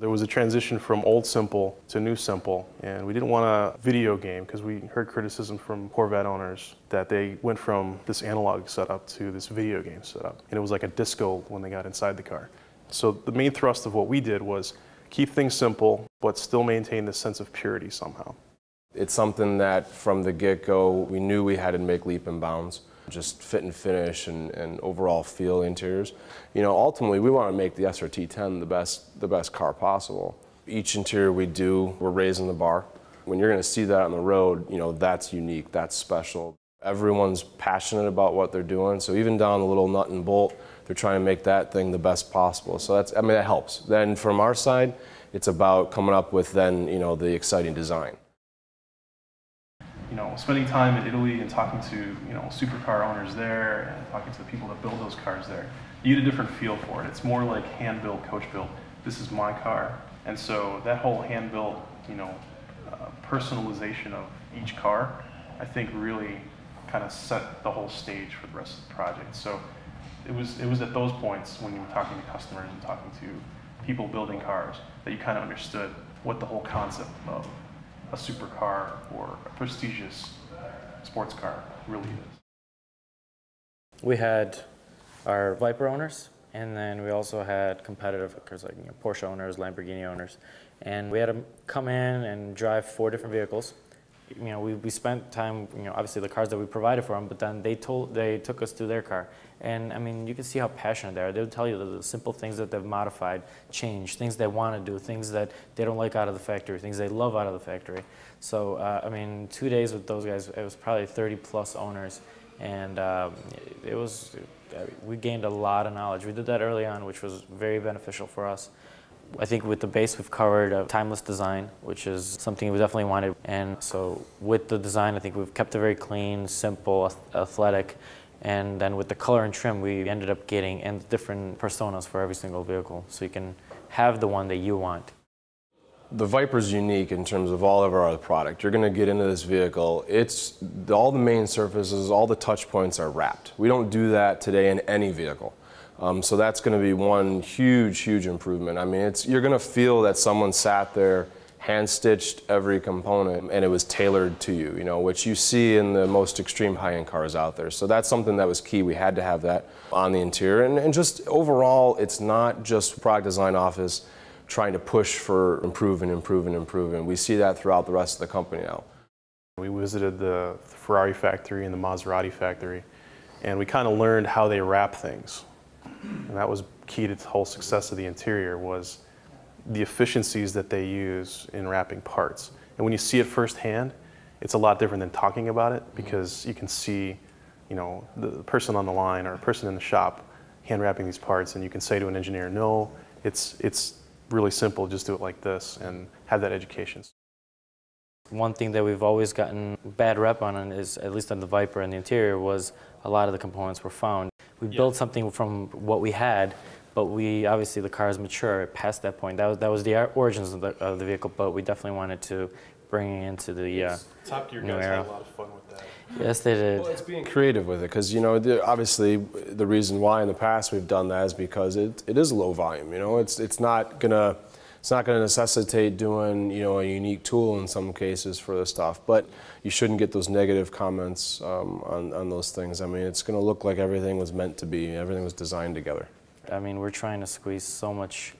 There was a transition from old simple to new simple, and we didn't want a video game because we heard criticism from Corvette owners that they went from this analog setup to this video game setup, and it was like a disco when they got inside the car. So the main thrust of what we did was keep things simple, but still maintain this sense of purity somehow. It's something that from the get-go, we knew we had to make leap and bounds. Just fit and finish and overall feel interiors. You know, ultimately we want to make the SRT10 the best car possible. Each interior we do, we're raising the bar. When you're going to see that on the road, you know, that's unique, that's special. Everyone's passionate about what they're doing, so even down the little nut and bolt, they're trying to make that thing the best possible. So that's, I mean, that helps. Then from our side, it's about coming up with then, you know, the exciting design. You know, spending time in Italy and talking to, you know, supercar owners there and talking to the people that build those cars there, you get a different feel for it. It's more like hand-built, coach-built. This is my car. And so that whole hand-built, you know, personalization of each car, I think really kind of set the whole stage for the rest of the project. So it was at those points when you were talking to customers and talking to people building cars that you kind of understood what the whole concept of a supercar or a prestigious sports car really is. We had our Viper owners, and then we also had competitive cars like, you know, Porsche owners, Lamborghini owners, and we had them come in and drive 4 different vehicles. You know, we spent time, you know, obviously the cars that we provided for them, but then they took us through their car. And I mean, you can see how passionate they are. They'll tell you the simple things that they've modified, changed, things they want to do, things that they don't like out of the factory, things they love out of the factory. So, I mean, 2 days with those guys, it was probably 30-plus owners. And we gained a lot of knowledge. We did that early on, which was very beneficial for us. I think with the base we've covered timeless design, which is something we definitely wanted. And so with the design, I think we've kept it very clean, simple, athletic. And then with the color and trim, we ended up getting different personas for every single vehicle. So you can have the one that you want. The Viper's unique in terms of all of our other product. You're going to get into this vehicle, it's all the main surfaces, all the touch points are wrapped. We don't do that today in any vehicle. So that's going to be one huge, huge improvement. I mean, you're going to feel that someone sat there, hand-stitched every component, and it was tailored to you, you know, which you see in the most extreme high-end cars out there. So that's something that was key. We had to have that on the interior. And just overall, it's not just product design office trying to push for improve and improve and improve. And we see that throughout the rest of the company now. We visited the Ferrari factory and the Maserati factory, and we kind of learned how they wrap things. And that was key to the whole success of the interior, was the efficiencies that they use in wrapping parts. And when you see it firsthand, it's a lot different than talking about it, because you can see, you know, the person on the line or a person in the shop hand wrapping these parts, and you can say to an engineer, no, it's really simple, just do it like this, and have that education. One thing that we've always gotten bad rep on is, at least on the Viper and the interior, was a lot of the components were found. We built something from what we had, but we obviously the car is mature past that point. That was the origins of the vehicle, but we definitely wanted to bring it into the Top Gear guys had a lot of fun with that. Yes, they did. Well, it's being creative with it, because, you know, obviously the reason why in the past we've done that is because it is low volume. You know, it's not gonna necessitate doing, you know, a unique tool in some cases for this stuff, but you shouldn't get those negative comments on those things. I mean, it's gonna look like everything was meant to be, everything was designed together. I mean, we're trying to squeeze so much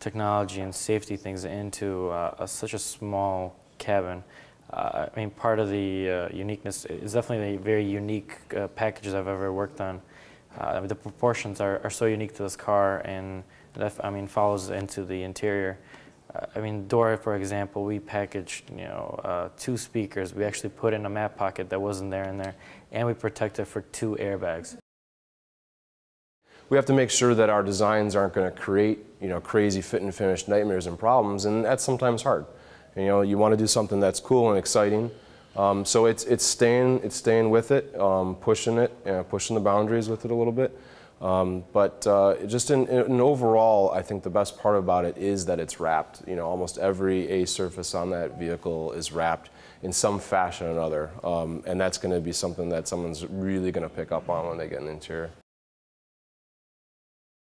technology and safety things into such a small cabin. I mean, part of the uniqueness is definitely the very unique packages I've ever worked on. The proportions are so unique to this car, and that, I mean, follows into the interior. I mean, door, for example, we packaged, you know, 2 speakers. We actually put in a map pocket that wasn't there in there, and we protected for 2 airbags. We have to make sure that our designs aren't going to create, you know, crazy fit and finish nightmares and problems, and that's sometimes hard. And, you know, you want to do something that's cool and exciting. So it's staying with it, pushing it, pushing the boundaries with it a little bit. Just in overall, I think the best part about it is that it's wrapped. You know, almost every A surface on that vehicle is wrapped in some fashion or another. And that's going to be something that someone's really going to pick up on when they get an interior.